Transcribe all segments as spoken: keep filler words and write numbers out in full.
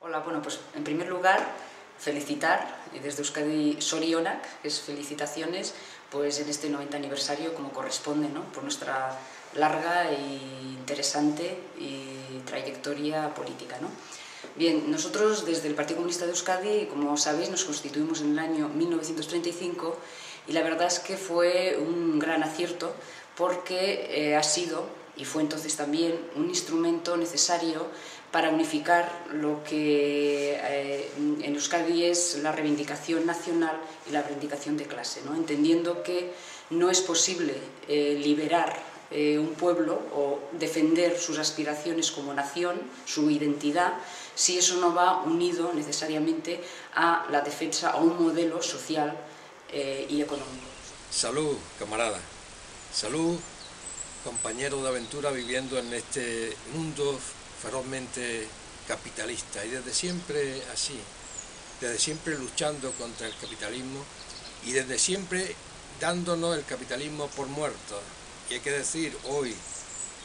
Hola, bueno, pues en primer lugar felicitar desde Euskadi Sorionak, es felicitaciones pues en este noventa aniversario como corresponde, ¿no? Por nuestra larga e interesante y trayectoria política, ¿no? Bien, nosotros desde el Partido Comunista de Euskadi, como sabéis, nos constituimos en el año mil novecientos treinta y cinco y la verdad es que fue un gran acierto porque eh, ha sido y fue entonces también un instrumento necesario para unificar lo que eh, en Euskadi es la reivindicación nacional y la reivindicación de clase, ¿no? Entendiendo que no es posible eh, liberar eh, un pueblo o defender sus aspiraciones como nación, su identidad, si eso no va unido necesariamente a la defensa, a un modelo social eh, y económico. Salud, camarada. Salud, compañero de aventura viviendo en este mundo ferozmente capitalista y desde siempre así, desde siempre luchando contra el capitalismo y desde siempre dándonos el capitalismo por muerto. Y hay que decir hoy,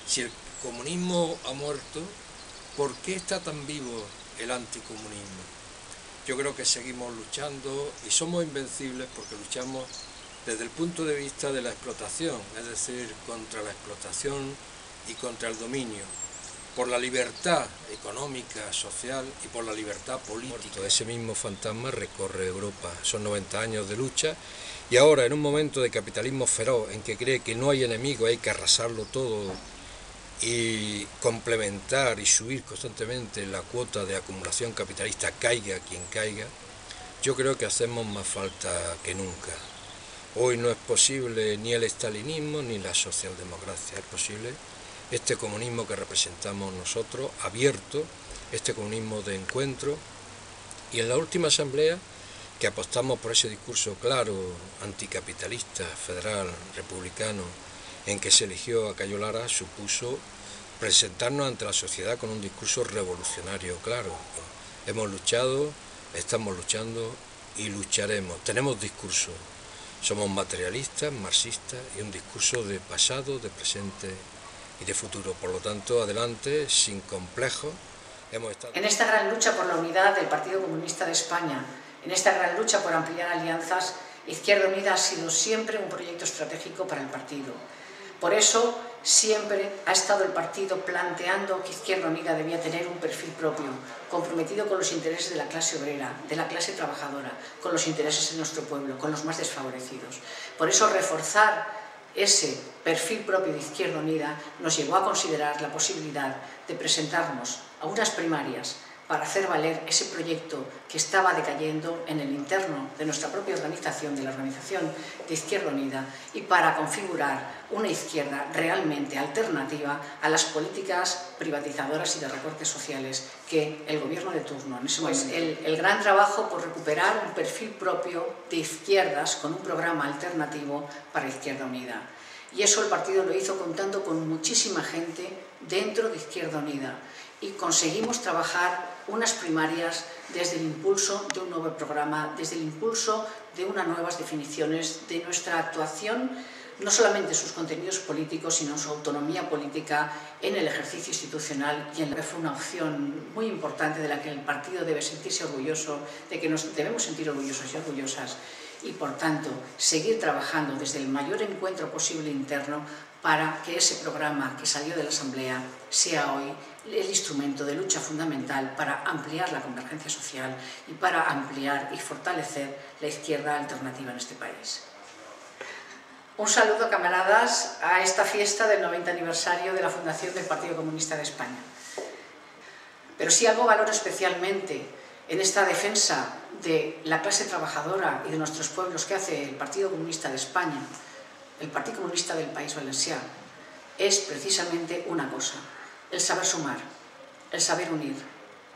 si el comunismo ha muerto, ¿por qué está tan vivo el anticomunismo? Yo creo que seguimos luchando y somos invencibles porque luchamos desde el punto de vista de la explotación, es decir, contra la explotación y contra el dominio, por la libertad económica, social y por la libertad política. Ese mismo fantasma recorre Europa. Son noventa años de lucha y ahora, en un momento de capitalismo feroz en que cree que no hay enemigo, hay que arrasarlo todo y complementar y subir constantemente la cuota de acumulación capitalista, caiga quien caiga, yo creo que hacemos más falta que nunca. Hoy no es posible ni el estalinismo ni la socialdemocracia, es posible este comunismo que representamos nosotros, abierto, este comunismo de encuentro. Y en la última asamblea, que apostamos por ese discurso claro, anticapitalista, federal, republicano, en que se eligió a Cayo Lara, supuso presentarnos ante la sociedad con un discurso revolucionario claro. Hemos luchado, estamos luchando y lucharemos. Tenemos discurso. Somos materialistas, marxistas y un discurso de pasado, de presente y de futuro. Por lo tanto, adelante, sin complejos. Hemos estado... En esta gran lucha por la unidad del Partido Comunista de España, en esta gran lucha por ampliar alianzas, Izquierda Unida ha sido siempre un proyecto estratégico para el partido. Por eso, siempre ha estado el partido planteando que Izquierda Unida debía tener un perfil propio, comprometido con los intereses de la clase obrera, de la clase trabajadora, con los intereses de nuestro pueblo, con los más desfavorecidos. Por eso, reforzar ese perfil propio de Izquierda Unida nos llevó a considerar la posibilidad de presentarnos a unas primarias para hacer valer ese proyecto que estaba decayendo en el interno de nuestra propia organización, de la organización de Izquierda Unida, y para configurar una izquierda realmente alternativa a las políticas privatizadoras y de recortes sociales que el gobierno de turno en ese momento. Pues el, el gran trabajo por recuperar un perfil propio de izquierdas con un programa alternativo para Izquierda Unida. Y eso el partido lo hizo contando con muchísima gente dentro de Izquierda Unida y conseguimos trabajar unas primarias desde el impulso de un nuevo programa, desde el impulso de unas nuevas definiciones de nuestra actuación, no solamente sus contenidos políticos, sino su autonomía política en el ejercicio institucional y en la que fue una opción muy importante de la que el partido debe sentirse orgulloso, de que nos debemos sentir orgullosos y orgullosas y, por tanto, seguir trabajando desde el mayor encuentro posible interno para que ese programa que salió de la Asamblea sea hoy el instrumento de lucha fundamental para ampliar la convergencia social y para ampliar y fortalecer la izquierda alternativa en este país. Un saludo, camaradas, a esta fiesta del noventa aniversario de la fundación del Partido Comunista de España. Pero sí algo valoro especialmente en esta defensa de la clase trabajadora y de nuestros pueblos que hace el Partido Comunista de España, el Partido Comunista del País Valenciano, es precisamente una cosa: el saber sumar, el saber unir,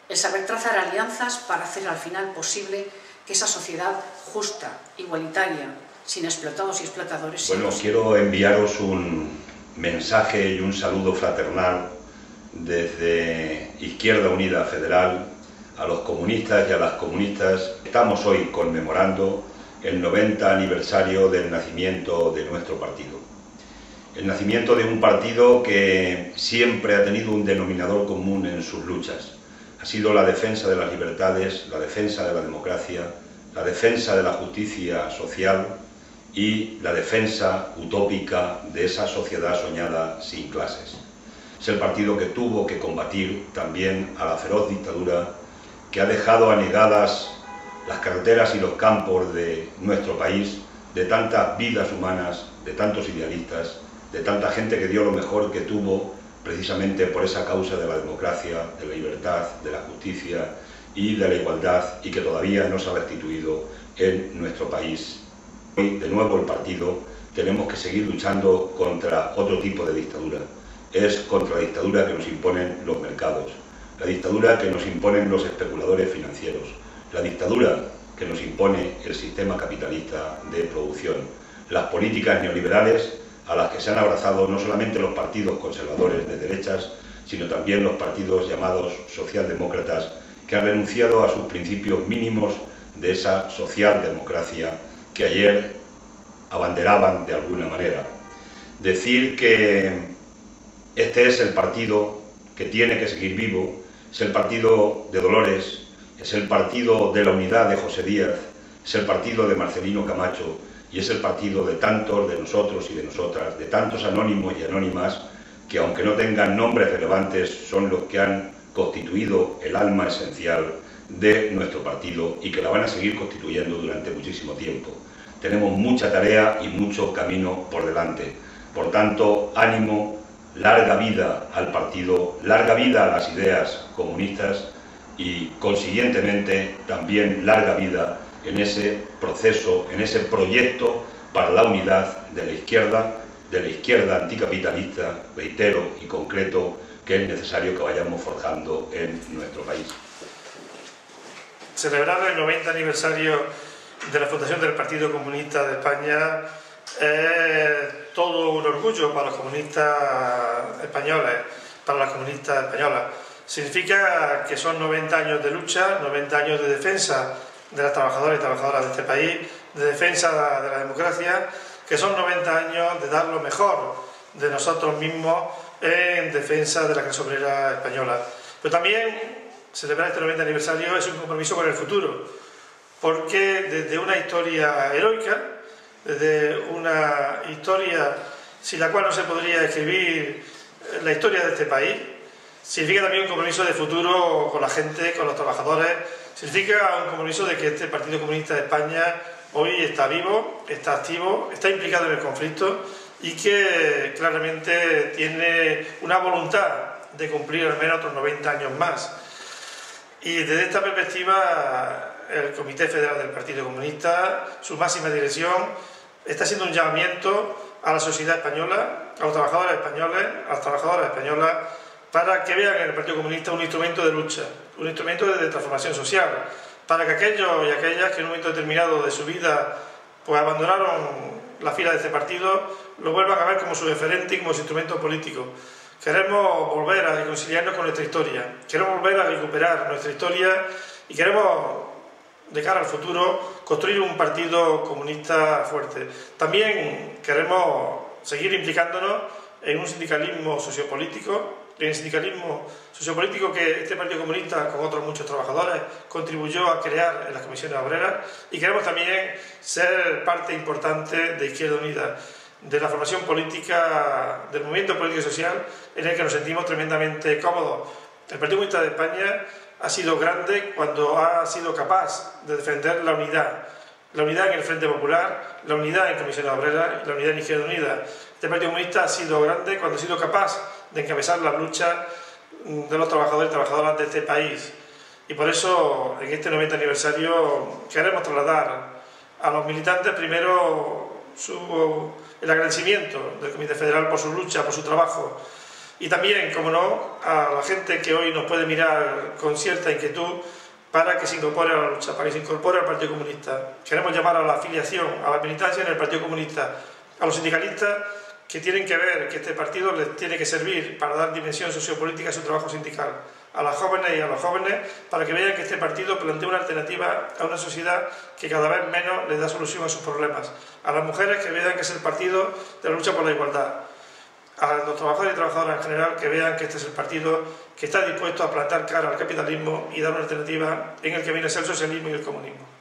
el saber trazar alianzas para hacer al final posible que esa sociedad justa, igualitaria, sin explotados y explotadoresbueno, los... Quiero enviaros un mensaje y un saludo fraternal desde Izquierda Unida Federal a los comunistas y a las comunistas. Estamos hoy conmemorando el noventa aniversario del nacimiento de nuestro partido. El nacimiento de un partido que siempre ha tenido un denominador común en sus luchas, ha sido la defensa de las libertades, la defensa de la democracia, la defensa de la justicia social y la defensa utópica de esa sociedad soñada sin clases. Es el partido que tuvo que combatir también a la feroz dictadura que ha dejado anegadas las carreteras y los campos de nuestro país, de tantas vidas humanas, de tantos idealistas, de tanta gente que dio lo mejor que tuvo precisamente por esa causa de la democracia, de la libertad, de la justicia y de la igualdad, y que todavía no se ha restituido en nuestro país. Hoy, de nuevo, el partido, tenemos que seguir luchando contra otro tipo de dictadura. Es contra la dictadura que nos imponen los mercados, la dictadura que nos imponen los especuladores financieros, la dictadura que nos impone el sistema capitalista de producción, las políticas neoliberales a las que se han abrazado no solamente los partidos conservadores de derechas, sino también los partidos llamados socialdemócratas, que han renunciado a sus principios mínimos de esa socialdemocracia que ayer abanderaban de alguna manera. Decir que este es el partido que tiene que seguir vivo, es el partido de Dolores, es el partido de la unidad de José Díaz, es el partido de Marcelino Camacho y es el partido de tantos de nosotros y de nosotras, de tantos anónimos y anónimas que, aunque no tengan nombres relevantes, son los que han constituido el alma esencial de nuestro partido y que la van a seguir constituyendo durante muchísimo tiempo. Tenemos mucha tarea y mucho camino por delante. Por tanto, ánimo, larga vida al partido, larga vida a las ideas comunistas y, consiguientemente, también larga vida en ese proceso, en ese proyecto para la unidad de la izquierda, de la izquierda anticapitalista, reitero y concreto, que es necesario que vayamos forjando en nuestro país. Celebrado el noventa aniversario de la fundación del Partido Comunista de España, es todo un orgullo para los comunistas españoles, para las comunistas españolas. Significa que son noventa años de lucha, noventa años de defensa de las trabajadoras y trabajadoras de este país, de defensa de la democracia, que son noventa años de dar lo mejor de nosotros mismos en defensa de la clase obrera española. Pero también celebrar este noventa aniversario es un compromiso con el futuro, porque desde una historia heroica, desde una historia sin la cual no se podría escribir la historia de este país, significa también un compromiso de futuro con la gente, con los trabajadores. Significa un compromiso de que este Partido Comunista de España hoy está vivo, está activo, está implicado en el conflicto y que claramente tiene una voluntad de cumplir al menos otros noventa años más. Y desde esta perspectiva, el Comité Federal del Partido Comunista, su máxima dirección, está haciendo un llamamiento a la sociedad española, a los trabajadores españoles, a las trabajadoras españolas, para que vean en el Partido Comunista un instrumento de lucha, un instrumento de transformación social, para que aquellos y aquellas que en un momento determinado de su vida pues abandonaron la fila de este partido, lo vuelvan a ver como su referente y como su instrumento político. Queremos volver a reconciliarnos con nuestra historia, queremos volver a recuperar nuestra historia y queremos, de cara al futuro, construir un partido comunista fuerte. También queremos seguir implicándonos en un sindicalismo sociopolítico, en el sindicalismo sociopolítico que este Partido Comunista, con otros muchos trabajadores, contribuyó a crear en las Comisiones Obreras, y queremos también ser parte importante de Izquierda Unida, de la formación política, del movimiento político y social en el que nos sentimos tremendamente cómodos. El Partido Comunista de España ha sido grande cuando ha sido capaz de defender la unidad, la unidad en el Frente Popular, la unidad en Comisiones Obreras y la unidad en Izquierda Unida. Este Partido Comunista ha sido grande cuando ha sido capaz de encabezar las luchas de los trabajadores y trabajadoras de este país. Y por eso, en este noventa aniversario, queremos trasladar a los militantes primero su, el agradecimiento del Comité Federal por su lucha, por su trabajo, y también, como no, a la gente que hoy nos puede mirar con cierta inquietud para que se incorpore a la lucha, para que se incorpore al Partido Comunista. Queremos llamar a la afiliación, a la militancia en el Partido Comunista, a los sindicalistas, que tienen que ver que este partido les tiene que servir para dar dimensión sociopolítica a su trabajo sindical, a las jóvenes y a los jóvenes, para que vean que este partido plantea una alternativa a una sociedad que cada vez menos les da solución a sus problemas, a las mujeres, que vean que es el partido de la lucha por la igualdad, a los trabajadores y trabajadoras en general que vean que este es el partido que está dispuesto a plantar cara al capitalismo y dar una alternativa en el que viene a ser el socialismo y el comunismo.